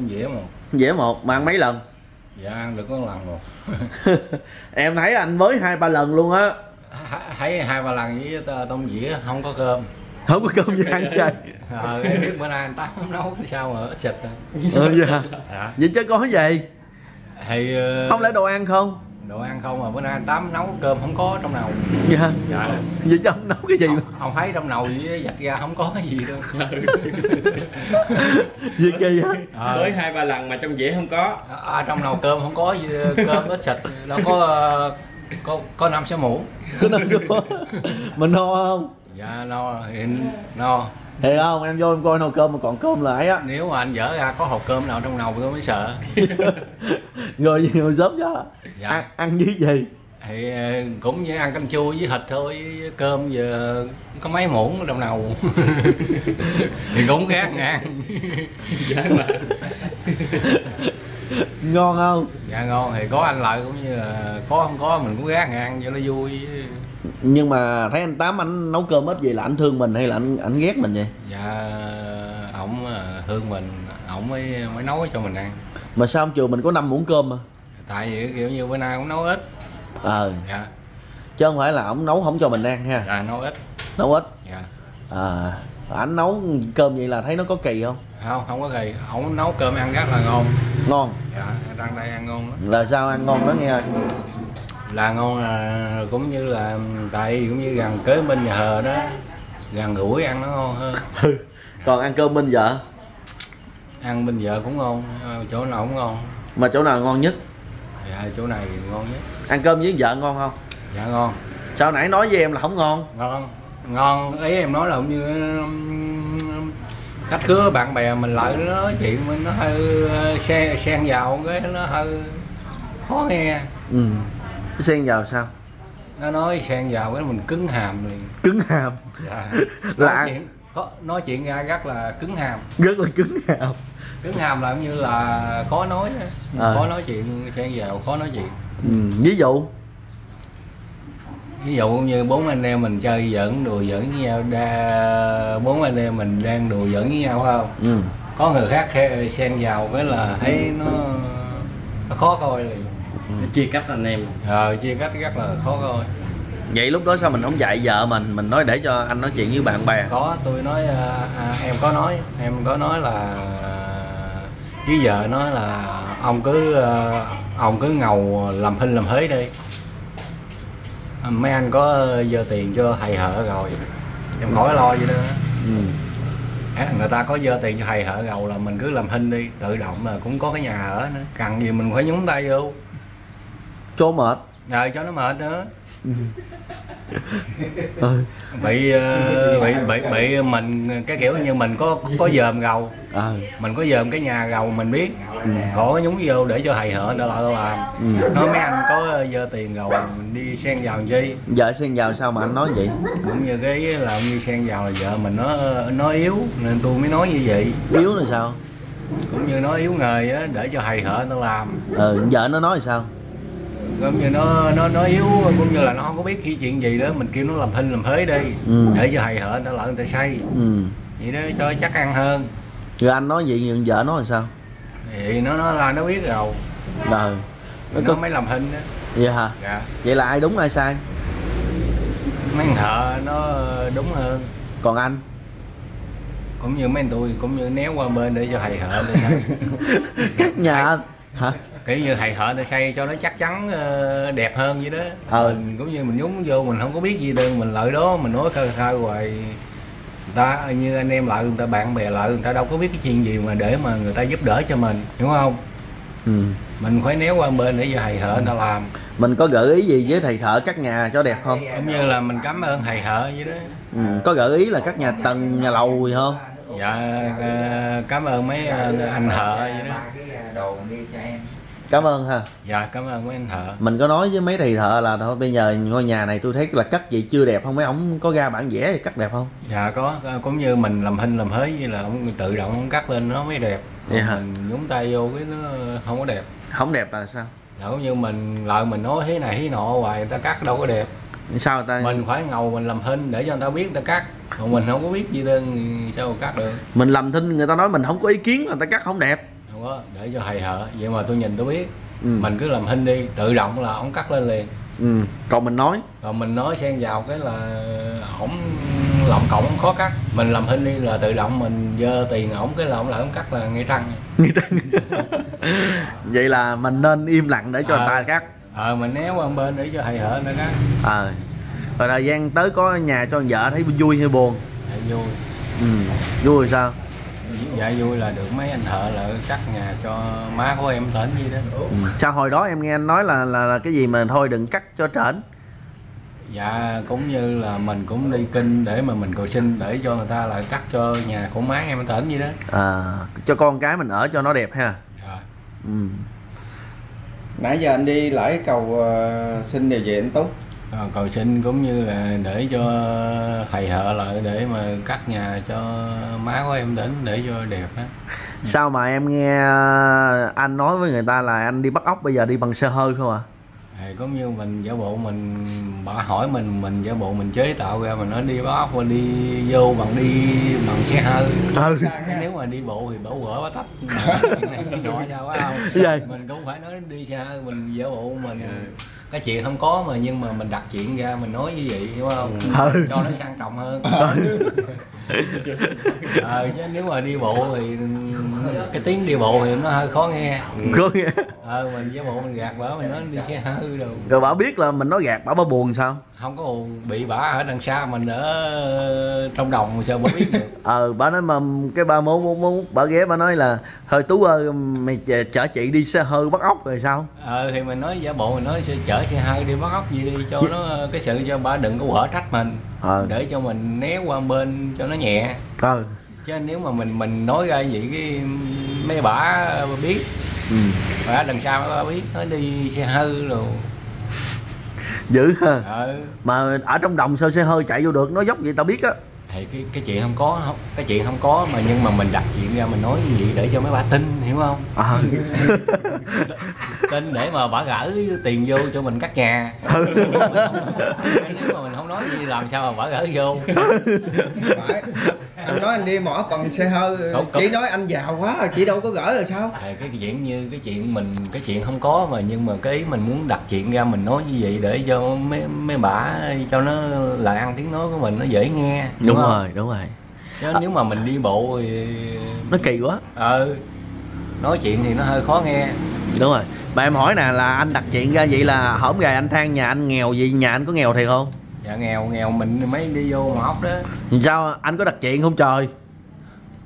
dĩa một mà ăn mấy lần? Dạ ăn được có 1 lần rồi. Em thấy anh mới 2-3 lần luôn á. Thấy 2-3 lần với tôm dĩa không có cơm. Không có cơm với ăn vậy. Em biết bữa nay anh Tám nấu sao mà ít xịt. Dạ. Vậy chứ có gì? Thì không lẽ đồ ăn không? Đồ ăn không mà bữa nay anh Tám nấu cơm không có trong nồi. Dạ. Dạ. Vậy chứ không nấu cái gì? Không thấy trong nồi với vạch ra không có cái gì đâu. Gì kỳ á. Tới 2-3 lần mà trong dĩa không có. Trong nồi cơm không có gì, cơm ít xịt, đâu có 5-6 muỗng. Có 5-6 muỗng. Mình no không? Dạ no. Thì không em vô em coi nồi cơm mà còn cơm lại á. Nếu mà anh dở ra có hộp cơm nào trong nồi tôi mới sợ. Người sớm cho. Dạ. Ăn với gì? Thì cũng như ăn canh chua với thịt thôi, với cơm giờ có mấy muỗng trong nồi. Thì cũng khác ngang. Dạ mà. Ngon không? Dạ ngon, thì có anh lại cũng như là có không có mình cũng gác ngang cho nó vui. Nhưng mà thấy anh Tám anh nấu cơm ít vậy là anh thương mình hay là anh ghét mình vậy? Dạ ổng thương mình, ổng mới nấu cho mình ăn. Mà sao chiều mình có 5 muỗng cơm mà? Tại vì kiểu như bữa nay cũng nấu ít. Dạ. Chứ không phải là ổng nấu không cho mình ăn ha. Dạ nấu ít. Nấu ít. Dạ. Anh nấu cơm vậy là thấy nó có kỳ không? Không, không có kỳ. Ổng nấu cơm ăn rất là ngon. Ngon. Dạ, đang đây ăn ngon lắm. Là sao ăn ngon đó nghe ơi? Là ngon là cũng như là tại cũng như gần kế bên nhà hờ đó, gần gũi ăn nó ngon hơn. Còn ăn cơm bên vợ? Ăn bên vợ cũng ngon, chỗ nào cũng ngon. Mà chỗ nào ngon nhất? Dạ, chỗ này ngon nhất. Ăn cơm với vợ ngon không? Dạ ngon. Sao nãy nói với em là không ngon? Ngon, ý em nói là cũng như khách khứa bạn bè mình lại nói chuyện mình nó hơi xen vào cái nó hơi khó nghe. Xen vào sao? Nó nói xen vào cái mình cứng hàm liền. Cứng hàm? Dạ. Là nói chuyện ra rất là cứng hàm. Rất là cứng hàm. Cứng hàm là như là khó nói, khó nói chuyện xen vào, khó nói chuyện. Ừ, ví dụ? Ví dụ như bốn anh em mình chơi giỡn đùa giỡn với nhau, bốn anh em mình đang đùa giỡn với nhau không? Ừ. Có người khác xen vào với là thấy nó khó coi liền. Ừ. Chia cách anh em. Chia cách rất là khó coi. Vậy lúc đó sao mình không dạy vợ mình nói để cho anh nói chuyện với bạn bè? Có, tôi nói em có nói là với vợ, nói là ông cứ ngầu làm hình làm hế đi, mấy anh có dơ tiền cho thầy hợ rồi em khỏi lo vậy đó. Người ta có dơ tiền cho thầy hợ gầu là mình cứ làm hình đi, tự động là cũng có cái nhà hở nữa, cần gì mình phải nhúng tay vô cho mệt, cho nó mệt nữa. Bị mình cái kiểu như mình có dòm gầu, mình có dòm cái nhà gầu mình biết, có nhúng vô để cho thầy hở tao lại tao làm. Nói mấy anh có dơ tiền gầu mình đi xen vào chi, vợ xen vào sao mà anh nói vậy? Cũng như cái là như xen vào là vợ mình nó yếu nên tôi mới nói như vậy. Yếu là sao? Cũng như nó yếu nghề á, để cho thầy hở tao làm. Vợ nó nói sao? Cũng như nó yếu, cũng như là nó không có biết khi chuyện gì đó, mình kêu nó làm hình làm hế đi, để cho hầy hở nó lợn người ta say, vậy đó cho chắc ăn hơn. Rồi anh nói vậy thì vợ nói làm sao? Thì nó nói là nó biết rồi, nó mới làm hình đó. Vậy hả? Dạ. Vậy là ai đúng ai sai? Mấy thằng hợ nó đúng hơn. Còn anh? Cũng như mấy anh tôi cũng như néo qua bên để cho hầy hở người ta. Các nhà hả? Kiểu như thầy hợ ta xây cho nó chắc chắn đẹp hơn vậy đó. Mình cũng như mình nhúng vô mình không có biết gì đâu, mình lợi đó mình nói khơi khơi hoài. Người ta như anh em lợi, người ta bạn bè lợi, người ta đâu có biết cái chuyện gì mà để mà người ta giúp đỡ cho mình, hiểu không? Mình phải néo qua bên để giờ thầy hợ người ta làm. Mình có gợi ý gì với thầy thợ cắt nhà cho đẹp không? Cũng như là mình cảm ơn thầy hợ vậy đó. Có gợi ý là cắt nhà tầng nhà lầu gì không? Dạ, cảm ơn mấy anh hợ vậy đó. Cảm ơn ha. Dạ, cảm ơn mấy anh thợ. Mình có nói với mấy thầy thợ là thôi bây giờ ngôi nhà này tôi thấy là cắt vậy chưa đẹp không, mấy ổng có ra bản vẽ thì cắt đẹp không? Dạ có, cũng như mình làm hình làm hế như là ổng tự động cắt lên nó mới đẹp. Dạ. Mình nhúng tay vô cái nó không có đẹp. Không đẹp là sao? Dạ, cũng như mình lợi mình nói thế này thế nọ hoài, người ta cắt đâu có đẹp. Sao người ta? Mình phải ngầu mình làm hình để cho người ta biết người ta cắt. Còn mình không có biết gì đơn sao cắt được. Mình làm thinh người ta nói mình không có ý kiến người ta cắt không đẹp. Đó, để cho thầy hợ, vậy mà tôi nhìn tôi biết. Mình cứ làm hình đi, tự động là ổng cắt lên liền. Còn mình nói? Còn mình nói xen vào cái là ổng lòng cổng khó cắt. Mình làm hình đi là tự động mình dơ tiền ổng cái là ổng lại ổng cắt là ngay trăng. Ngay trăng. Vậy là mình nên im lặng để cho người ta cắt. Mình né qua bên để cho thầy hợ người ta cắt. Rồi thời gian tới có nhà cho vợ thấy vui hay buồn? Vui. Vui rồi sao? Dạ vui là được mấy anh thợ là cắt nhà cho má của em tỉnh gì đó. Sao hồi đó em nghe anh nói là cái gì mà thôi đừng cắt cho trển? Dạ cũng như là mình cũng đi kinh để mà mình cầu xin để cho người ta là cắt cho nhà của má em tỉnh gì đó. Cho con cái mình ở cho nó đẹp ha. Dạ. Nãy giờ anh đi lễ cầu xin điều gì anh Tú? Cầu xin cũng như là để cho thầy hợ lại để mà cắt nhà cho má của em đến để cho đẹp đó. Sao mà em nghe anh nói với người ta là anh đi bắt ốc bây giờ đi bằng xe hơi không ạ? Cũng như mình giả bộ mình bà hỏi mình giả bộ mình chế tạo ra mình nói đi bắt ốc và đi vô bằng xe hơi. Nếu mà đi bộ thì bảo gỡ bá tách nọ sao phải không? Mình cũng phải nói đi xe hơi, mình giả bộ mình cái chuyện không có mà nhưng mà mình đặt chuyện ra mình nói như vậy, hiểu không? Cho nó sang trọng hơn. Chứ nếu mà đi bộ thì cái tiếng đi bộ thì nó hơi khó nghe. Khó nghe. Mình với bộ mình gạt bả, mình nói đi xe hơi đâu. Rồi bả biết là mình nói gạt bả buồn sao? Không có buồn, bị bả ở đằng xa mình ở trong đồng sao bả biết được. Bả nói mà cái ba muốn bả ghé bả nói là hơi Tú ơi mày chở chị đi xe hơi bắt ốc rồi sao? Thì mình nói giả bộ mình nói chở xe hơi đi bắt ốc gì đi cho nó cái sự cho bả đừng có quở trách mình. Để cho mình né qua bên cho nó nhẹ. Chứ nếu mà mình nói ra vậy cái mấy bả biết. Bả đằng sau bả biết nó đi xe hơi rồi. Dữ ha. Mà ở trong đồng sao xe hơi chạy vô được, nó dốc vậy tao biết á. thì cái chuyện không có, không, cái chuyện không có mà nhưng mà mình đặt chuyện ra mình nói như vậy để cho mấy bà tin, hiểu không? À. Tin để mà bà gỡ tiền vô cho mình cắt nhà. Nếu mà mình không nói gì làm sao mà bà gỡ vô. Anh nói anh đi mỏ bằng xe hơi, chỉ nói anh giàu quá rồi, chỉ đâu có gỡ rồi sao? À, cái chuyện như cái chuyện mình, cái chuyện không có mà nhưng mà cái ý mình muốn đặt chuyện ra mình nói như vậy để cho mấy bả, cho nó là ăn tiếng nói của mình nó dễ nghe. Đúng không? Rồi, đúng rồi. Chứ nếu mà mình đi bộ thì... nó kỳ quá. Ừ. Nói chuyện thì nó hơi khó nghe. Đúng rồi. Mà em hỏi nè, là anh đặt chuyện ra vậy là hổm gài anh than nhà anh nghèo gì, nhà anh có nghèo thiệt không? Dạ nghèo mình mới đi vô mà hóc đó. Sao anh có đặt chuyện không trời?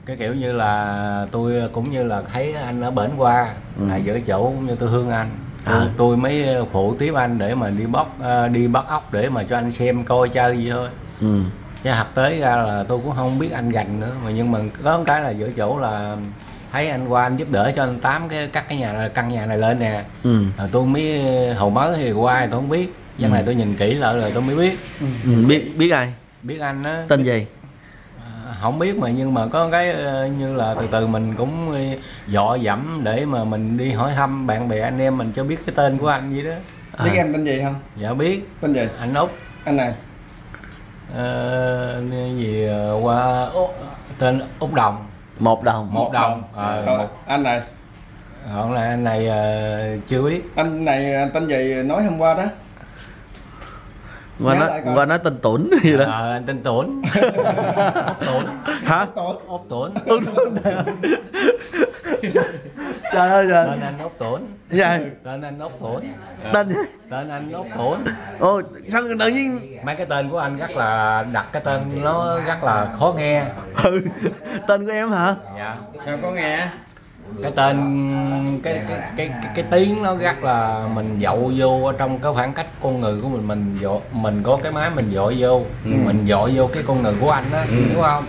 Cái kiểu như là tôi cũng như là thấy anh ở bển qua, là giữa chỗ cũng như tôi thương anh. Tôi mới phụ tiếp anh để mà đi bắt ốc để mà cho anh xem coi chơi gì thôi. Chứ thật tế ra là tôi cũng không biết anh gành nữa, mà nhưng mà có một cái là giữa chỗ là thấy anh qua anh giúp đỡ cho anh Tám cái cắt cái nhà, căn nhà này lên nè. Tôi mới hồi mới thì qua tôi không biết, nhưng này tôi nhìn kỹ lại rồi tôi mới biết. Biết ai? Biết anh á. Tên gì? Không biết mà nhưng mà có cái như là từ từ mình cũng dọ dẫm để mà mình đi hỏi thăm bạn bè anh em mình cho biết cái tên của anh vậy đó. Biết em tên gì không? Dạ biết. Tên gì? Anh Út. Anh này gì qua tên Út Đồng. Một đồng. Anh này còn là anh này chưa biết. Anh này tên gì nói hôm qua đó. Qua nói tên Tuấn gì đó. Anh tên Tuấn. Hả? Út Tuấn. Trời ơi trời. Tên anh Út Tuấn. Tên anh Út Tuấn. Ôi sao tự nhiên mấy cái tên của anh rất là đặt cái tên nó rất là khó nghe. Tên của em hả? Dạ. Sao có nghe? Cái tên cái tiếng nó rất là mình dậu vô ở trong cái khoảng cách con người của mình dội, mình có cái máy mình dội vô, mình dội vô cái con người của anh á, đúng không?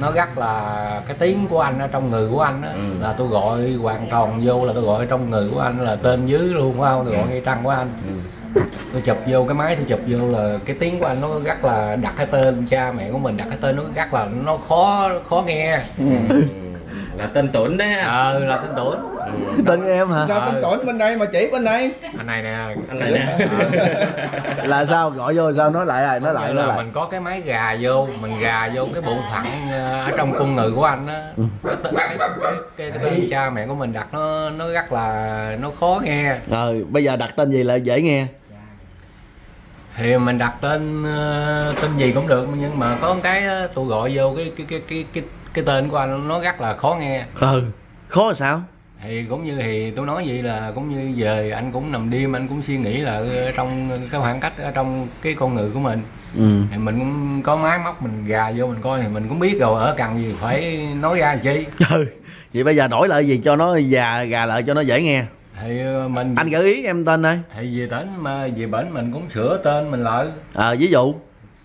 Nó rất là cái tiếng của anh ở trong người của anh á, là tôi gọi hoàn toàn vô, là tôi gọi trong người của anh là tên dưới luôn, phải không? Tôi gọi ngay trăng của anh. Tôi chụp vô cái máy, tôi chụp vô là cái tiếng của anh nó rất là đặt cái tên cha mẹ của mình, đặt cái tên nó rất là nó khó nghe. Là tên Tuấn đấy ha. Là tên Tuấn. Tên em hả? Sao tên Tuấn bên đây mà chỉ bên đây? Anh này nè. Là sao gọi vô sao nói lại. Mình có cái máy gà vô, mình gà vô cái bộ phận ở trong con người của anh á. Cái tên cha mẹ của mình đặt nó rất là nó khó nghe. Rồi bây giờ đặt tên gì là dễ nghe? Thì mình đặt tên gì cũng được, nhưng mà có một cái tôi gọi vô cái tên của anh nó rất là khó nghe. Khó là sao? Thì cũng như thì tôi nói vậy là cũng như về anh cũng nằm đêm anh cũng suy nghĩ là trong cái khoảng cách ở trong cái con người của mình. Thì mình cũng có máy móc mình gà vô mình coi thì mình cũng biết rồi, ở cần gì phải nói ra chi. Vậy bây giờ đổi lại gì cho nó gà lại cho nó dễ nghe. Thì mình anh gợi ý em tên đây. Thì về tỉnh mà về bển mình cũng sửa tên mình lại. Ví dụ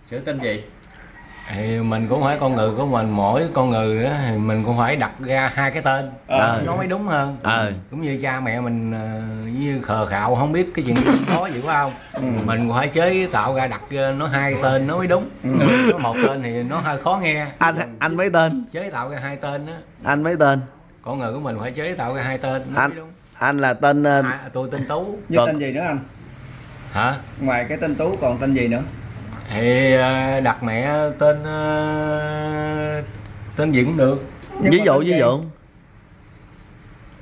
sửa tên gì? Thì mình cũng phải con người của mình, mỗi con người đó, thì mình cũng phải đặt ra hai cái tên nó mới đúng hơn. Cũng như cha mẹ mình như khờ khạo không biết cái chuyện khó gì phải không? Mình cũng phải chế tạo ra đặt nó hai tên nó mới đúng. Có một tên thì nó hơi khó nghe. Anh mấy tên? Chế tạo ra hai tên đó. Anh mấy tên? Con người của mình phải chế tạo ra hai tên nó mới đúng. Anh là tên tôi tên Tú. Như tên gì nữa anh? Hả? Ngoài cái tên Tú còn tên gì nữa? Thì đặt mẹ tên gì cũng được. Nhưng ví dụ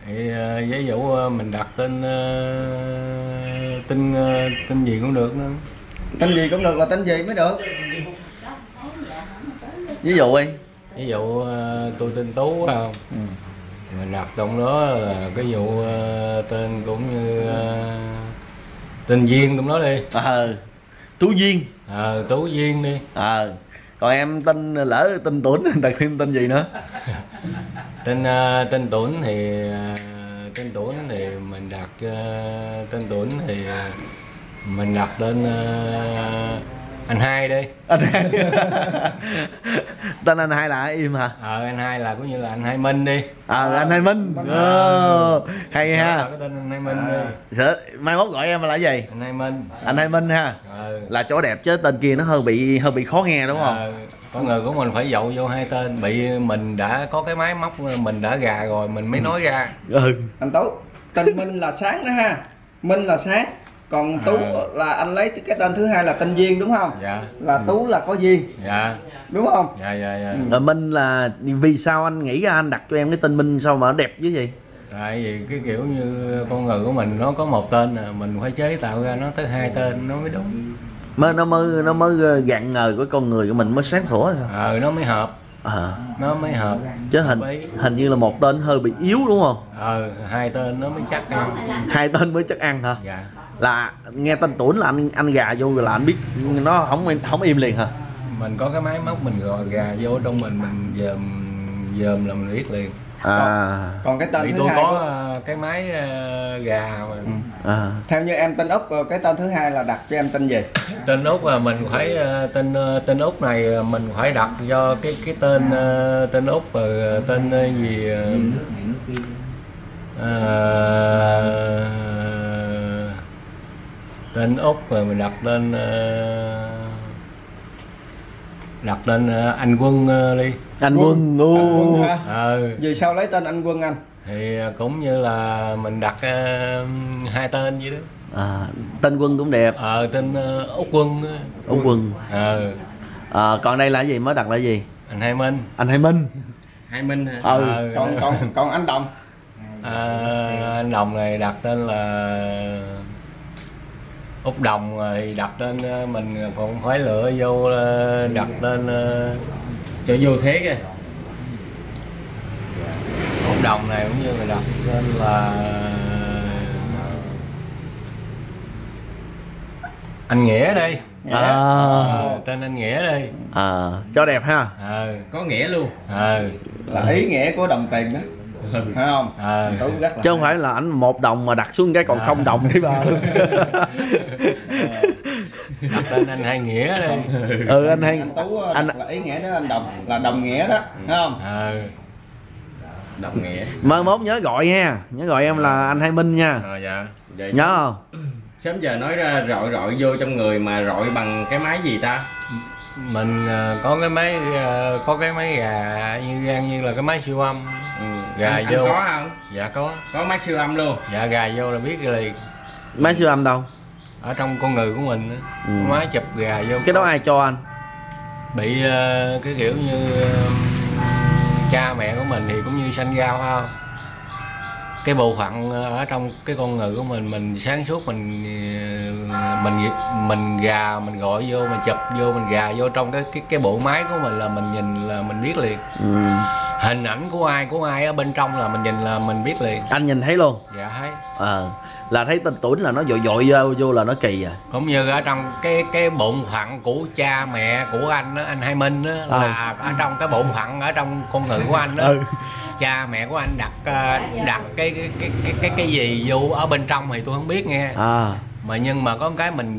thì ví dụ mình đặt tên gì cũng được nữa. Tên gì cũng được là tên gì mới được. Ví dụ đi. Ví dụ tôi tên Tú không? Mình đặt trong đó là cái vụ tên cũng như tên Duyên cũng nói đi. Tú Duyên. Tú Duyên đi. Còn em tên lỡ tên Tuấn đặt thêm tên gì nữa? Tên Tuấn thì mình đặt tên Tuấn thì mình đặt tên anh Hai đi. Tên anh Hai là im hả? Anh Hai là cũng như là anh Hai Minh đi. Anh Hai Minh. Hay ha. Cái tên anh Hai Minh đi. Mai mốt gọi em là gì? Anh Hai Minh. Anh Hai Minh ha. Là chỗ đẹp chứ tên kia nó hơi bị khó nghe đúng không? Con người của mình phải dậu vô hai tên, bị mình đã có cái máy móc mình đã gà rồi mình mới nói ra. Ừ. Anh Tú, tên Minh là Sáng đó ha. Minh là Sáng. Còn Tú là anh lấy cái tên thứ hai là tên Duyên đúng không? Dạ. Là Tú là có duyên. Dạ. Đúng không? Dạ dạ dạ. Rồi Minh là vì sao anh nghĩ anh đặt cho em cái tên Minh sao mà nó đẹp chứ gì? Tại vì cái kiểu như con người của mình nó có một tên à, mình phải chế tạo ra nó tới hai tên nó mới đúng. Nó mới gạn ngời của con người của mình mới sáng sủa sao? Ờ nó mới hợp. Nó mới hợp. Chứ hình như là một tên hơi bị yếu đúng không? Ờ hai tên nó mới chắc ăn. Hai tên mới chắc ăn hả? Dạ. Là nghe tên tuổi là anh gà vô rồi là anh biết nó không im liền hả? Mình có cái máy móc mình gọi gà vô trong mình dòm là mình biết liền. Còn cái tên thứ hai có của... cái máy gà mà. Theo như em tên Út, cái tên thứ hai là đặt cho em tên gì? Tên Út là mình phải tên Út này mình phải đặt cho cái tên tên Út tên gì tên Út rồi mình đặt tên Anh Quân đi. Anh Quân luôn. Vì sao lấy tên Anh Quân anh? Thì cũng như là mình đặt hai tên vậy đó. Tên Quân cũng đẹp. Tên Út Quân. Út Quân. Còn đây là gì mới đặt là gì? Anh Hai Minh. Anh Hai Minh. Hai Minh hả? Còn anh Đồng. Anh Đồng này đặt tên là Út Đồng, rồi đặt tên mình còn phải lựa vô đặt tên cho vô thế kìa. Út Đồng này cũng như là đặt tên là Anh Nghĩa đi. Tên Anh Nghĩa đi. Cho đẹp ha. Có nghĩa luôn. Là ý nghĩa của đồng tiền đó. Phải không? Chứ không phải là ảnh một đồng mà đặt xuống cái còn không đồng đi bà. Đặt tên Anh Hai Nghĩa đi. Anh Hai Tú là ý nghĩa đó, anh Đồng là đồng nghĩa đó, phải không? Đồng nghĩa. Mai mốt nhớ gọi nha, nhớ gọi em là anh Hai Minh nha. Dạ. Vậy nhớ không? Sớm giờ nói ra rọi vô trong người mà rọi bằng cái máy gì ta? Mình có cái máy gà như là cái máy siêu âm. Gà anh vô. Anh có không? Dạ có. Có máy siêu âm luôn. Dạ gà vô là biết liền. Máy siêu âm đâu? Ở trong con người của mình á. Máy chụp gà vô. Cái đó ai cho anh? Bị cái kiểu như cha mẹ của mình thì cũng như sanh ra không? Cái bộ phận ở trong cái con người của mình sáng suốt mình gà mình gọi vô, mình chụp vô, mình gà vô trong cái bộ máy của mình là mình nhìn là mình biết liền. Hình ảnh của ai ở bên trong là mình nhìn là mình biết liền. Anh nhìn thấy luôn? Dạ thấy. Là thấy tên tuổi là nó dội vô là nó kỳ à. Cũng như ở trong cái bộn phận của cha mẹ của anh đó, anh Hai Minh đó, là ở trong cái bộn phận ở trong con người của anh đó. Cha mẹ của anh đặt cái gì vô ở bên trong thì tôi không biết nghe. Mà nhưng mà có cái mình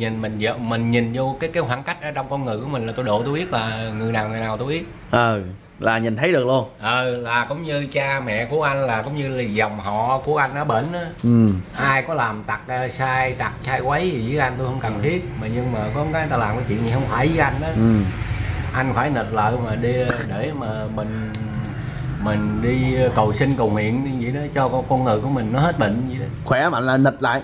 nhìn vô cái khoảng cách ở trong con người của mình là tôi biết là người nào tôi biết. Là nhìn thấy được luôn. Là cũng như cha mẹ của anh là cũng như là dòng họ của anh ở bển á. Ai có làm tặc sai quấy gì với anh tôi không cần thiết, mà nhưng mà có cái ta làm cái chuyện gì không phải với anh đó. Anh phải nịch lợi mà đi để mà mình đi cầu xin cầu nguyện như vậy đó cho con người của mình nó hết bệnh vậy đó. Khỏe mạnh là nịch lại.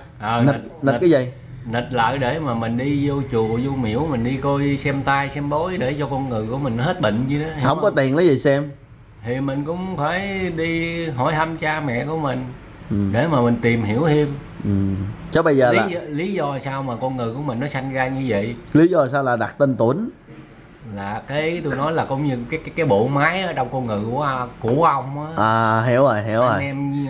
Nịch cái gì? Nịch lại để mà mình đi vô chùa vô miễu mình đi coi xem tai xem bói để cho con người của mình hết bệnh vậy đó. Không có tiền lấy gì xem thì mình cũng phải đi hỏi thăm cha mẹ của mình để mà mình tìm hiểu thêm. Chứ bây giờ lý do sao mà con người của mình nó sanh ra như vậy, lý do sao là đặt tên tuổi là cái tôi nói là cũng như cái bộ máy ở trong con người của ông á. Hiểu rồi.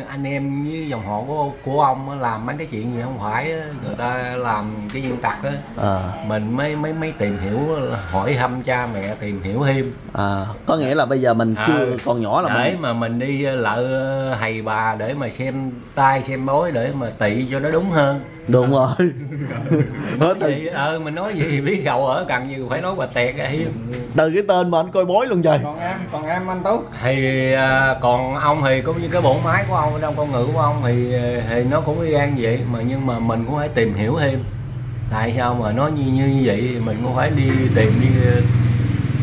Anh em với dòng họ của ông á, làm mấy cái chuyện gì không phải á, người ta làm cái dân tặc á. Mình mới tìm hiểu hỏi thăm cha mẹ tìm hiểu thêm. Có nghĩa là bây giờ mình chưa còn nhỏ là để mà mình đi lợ thầy bà để mà xem tai xem bói để mà tị cho nó đúng hơn. Đúng rồi. Mình nói gì biết gầu ở cần gì phải nói bà tẹt hay từ cái tên mà anh coi bói luôn trời. Còn em anh Tú thì còn ông thì cũng như cái bộ máy của ông trong con người của ông thì nó cũng y gan vậy, mà nhưng mà mình cũng phải tìm hiểu thêm tại sao mà nó như vậy, mình cũng phải đi tìm đi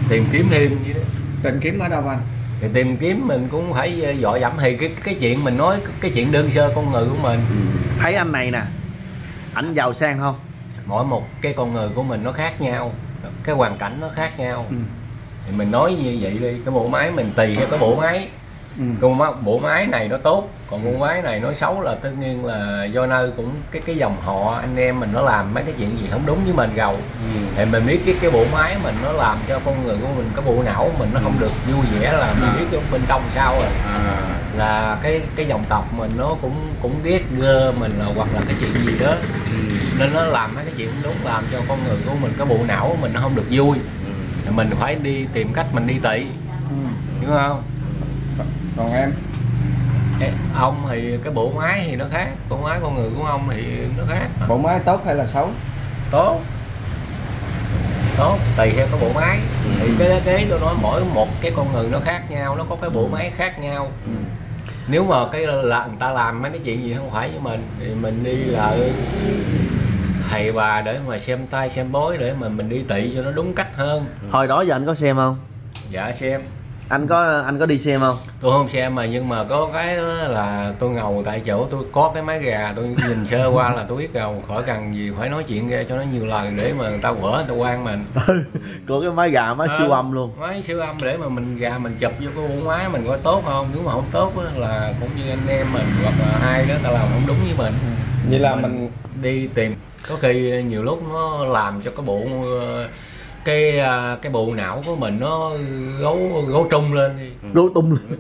tìm kiếm thêm vậy đó. Tìm kiếm ở đâu anh? Thì tìm kiếm mình cũng phải dò dẫm, thì cái chuyện mình nói cái chuyện đơn sơ con người của mình. Thấy anh này nè, ảnh giàu sang không? Mỗi một cái con người của mình nó khác nhau, cái hoàn cảnh nó khác nhau. Thì mình nói như vậy đi, cái bộ máy mình tùy theo cái bộ máy. Còn bộ máy này nó tốt, còn bộ máy này nó xấu là tất nhiên là do nơi cũng cái dòng họ anh em mình nó làm mấy cái chuyện gì không đúng với mình rồi. Thì mình biết cái bộ máy mình nó làm cho con người của mình, cái bộ não của mình nó không được vui vẻ, là mình biết bên trong sao rồi. Là cái dòng tộc mình nó cũng ghét gơ mình, là hoặc là cái chuyện gì đó. Nên nó làm mấy cái chuyện không đúng, làm cho con người của mình, cái bộ não của mình nó không được vui. Thì mình phải đi tìm cách mình đi tị, đúng không? Còn em? Ông thì cái bộ máy thì nó khác, bộ máy con người của ông thì nó khác. Bộ máy tốt hay là xấu? Tốt. Tốt, tùy theo cái bộ máy. Thì cái tôi nói mỗi một cái con người nó khác nhau, nó có cái bộ máy khác nhau. Nếu mà cái là người ta làm mấy cái chuyện gì không phải với mình thì mình đi là thầy bà để mà xem tay xem bói để mà mình đi tị cho nó đúng cách hơn. Hồi đó giờ anh có xem không? Dạ xem. Anh có đi xem không? Tôi không xem mà, nhưng mà có cái là tôi ngầu tại chỗ, tôi có cái máy gà tôi nhìn sơ qua là tôi biết rồi, khỏi cần gì phải nói chuyện ra cho nó nhiều lời để mà người ta quở người ta quan mình. Có cái máy gà, máy siêu âm luôn, máy siêu âm để mà mình gà mình chụp vô cái bộ máy mình coi tốt không, nếu mà không tốt là cũng như anh em mình hoặc là ai đó ta làm không đúng với mình. Vậy là mình đi tìm, có khi nhiều lúc nó làm cho cái bộ bộ não của mình nó gấu trung lên đi.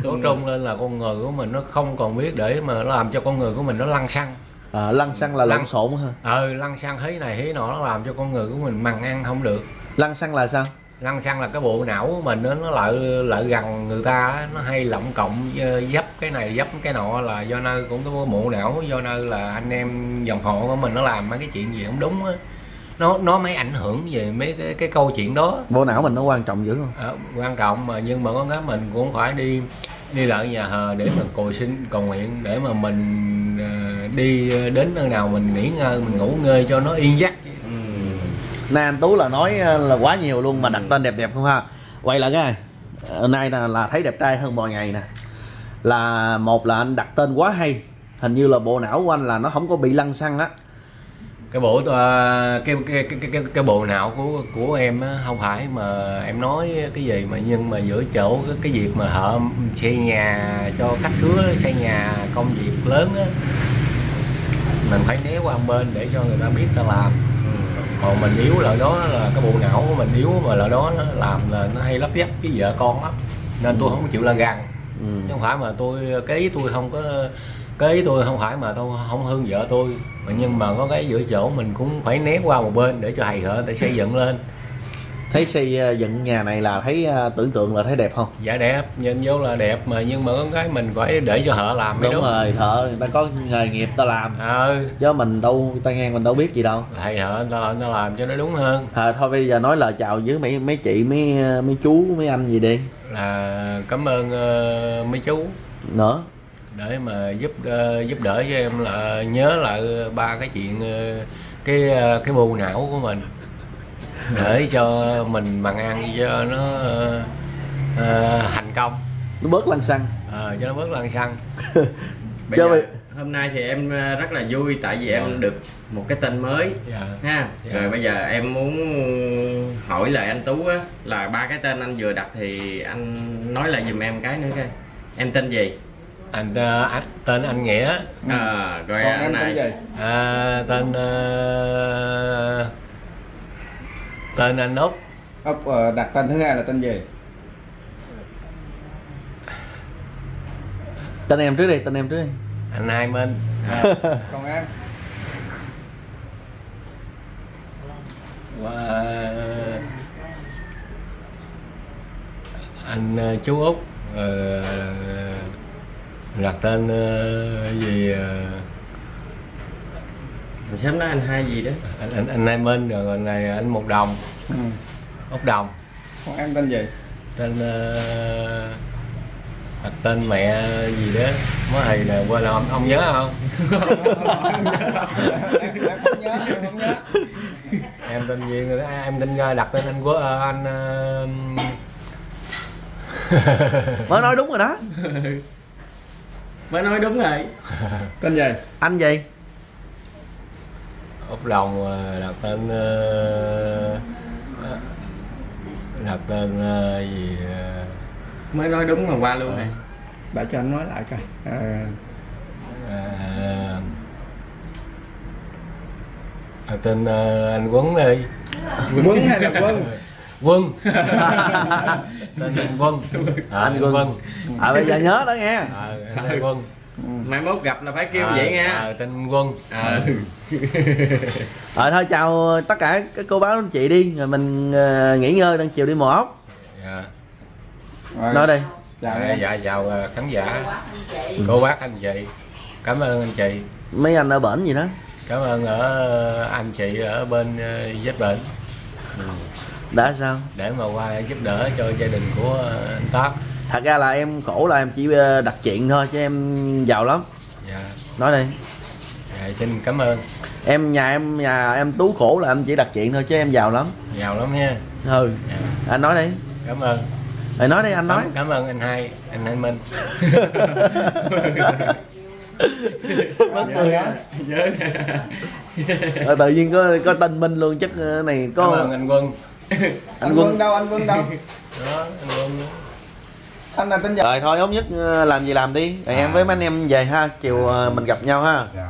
Gấu trung lên là con người của mình nó không còn biết để mà nó làm cho con người của mình nó lăn xăng. Lăn xăng là lăn xộn hả? Lăn xăng thế này thế nọ, nó làm cho con người của mình mằn ăn không được. Lăn xăng là sao? Lăn xăng là cái bộ não của mình nó lại gần người ta, nó hay lộng cộng dấp cái này dấp cái nọ, là do nơi cũng có bộ não, do nơi là anh em dòng họ của mình nó làm mấy cái chuyện gì không đúng á, nó mới ảnh hưởng về mấy cái câu chuyện đó. Bộ não mình nó quan trọng dữ không? Quan trọng mà, nhưng mà con gái mình cũng phải đi lại nhà thờ để mà cầu xin cầu nguyện để mà mình đi đến nơi nào mình nghỉ ngơi, mình ngủ ngơi cho nó yên giấc. Nay anh Tú là nói là quá nhiều luôn mà đặt tên đẹp đẹp không ha. Quay lại cái nay là thấy đẹp trai hơn mọi ngày nè. Là một là anh đặt tên quá hay, hình như là bộ não của anh là nó không có bị lăn xăng á. Cái bộ não của em á, không phải mà em nói cái gì mà, nhưng mà giữa chỗ cái việc mà họ xây nhà cho khách khứa, xây nhà công việc lớn á, mình phải né qua bên để cho người ta biết ta làm. Còn mình yếu là đó, là cái bộ não của mình yếu mà, là đó nó làm là nó hay lấp vấp với vợ con lắm, nên tôi không chịu lăn gằn. Chứ không phải mà tôi không hơn vợ tôi, nhưng mà có cái giữa chỗ mình cũng phải né qua một bên để cho hài hở để xây dựng lên. Thấy xây dựng nhà này là thấy tưởng tượng là thấy đẹp không? Dạ đẹp, nhìn vô là đẹp mà, nhưng mà có cái mình phải để cho họ làm. Đúng rồi, thợ người ta có nghề nghiệp ta làm. Chứ mình đâu, ta ngang mình đâu biết gì đâu. Thầy họ người ta làm cho nó đúng hơn. Thôi bây giờ nói lời chào với mấy chị, mấy chú, mấy anh gì đi. Là cảm ơn mấy chú nữa để mà giúp đỡ cho em, là nhớ lại ba cái chuyện cái bộ não của mình để cho mình bằng ăn cho nó thành công, nó bớt lăn xăng, cho nó bớt lăn xăng. Hôm nay thì em rất là vui tại vì em được một cái tên mới ha. Rồi bây giờ em muốn hỏi lại anh Tú á, là ba cái tên anh vừa đặt thì anh nói lại giùm em cái nữa coi. Em tên gì? Tên anh Nghĩa. Rồi anh này tên anh Út. Đặt tên thứ hai là tên gì? Tên em trước đi, Anh Hai Minh. Còn em? Anh chú Út đặt tên gì? Mình sớm nói anh Hai gì đó, anh Hai Minh, rồi này anh Một Đồng, Út Đồng. Còn em tên gì? Tên mẹ gì đó mới hay là quên, là ông nhớ không? Em tên gì? Em đặt tên anh của anh Mới nói đúng rồi đó. Mới nói đúng rồi. Tên gì? Anh gì? Út Lòng là tên... là tên gì... Mới nói đúng mà qua luôn này. Để cho anh nói lại coi. Tên anh Quấn đi. Quấn hay là Quân? Quân. Tên anh Quân. Anh Quân. Bây giờ nhớ đó nghe. Anh Quân. Mai mốt gặp là phải kêu vậy nghe. Tên Quân. Thôi chào tất cả các cô bác anh chị đi, rồi mình nghỉ ngơi, đang chiều đi mò ốc. Nói đi. Chào khán giả, cô bác anh chị. Cảm ơn anh chị. Mấy anh ở bển gì đó. Cảm ơn anh chị ở bên Vết Bệnh. Đã sao? Để mà qua giúp đỡ cho gia đình của anh Tám. Thật ra là em khổ là em chỉ đặt chuyện thôi chứ em giàu lắm. Dạ. Nói đi. Dạ, xin cảm ơn. Em nhà em Tú khổ là em chỉ đặt chuyện thôi chứ em giàu lắm. Giàu lắm nha. Ừ. Dạ. Anh nói đi. Cảm ơn. Rồi nói đi anh nói. Cảm ơn anh Hai, anh Hai Minh. Rồi, tự nhiên có tên Minh luôn chắc này có. Cảm ơn anh Quân. Anh Quân đâu, anh Quân đâu đó, anh Quân. Anh là tên gì? Rồi thôi Út Nhứt làm gì làm đi. Em với mấy anh em về ha, chiều mình gặp nhau ha. Dạ.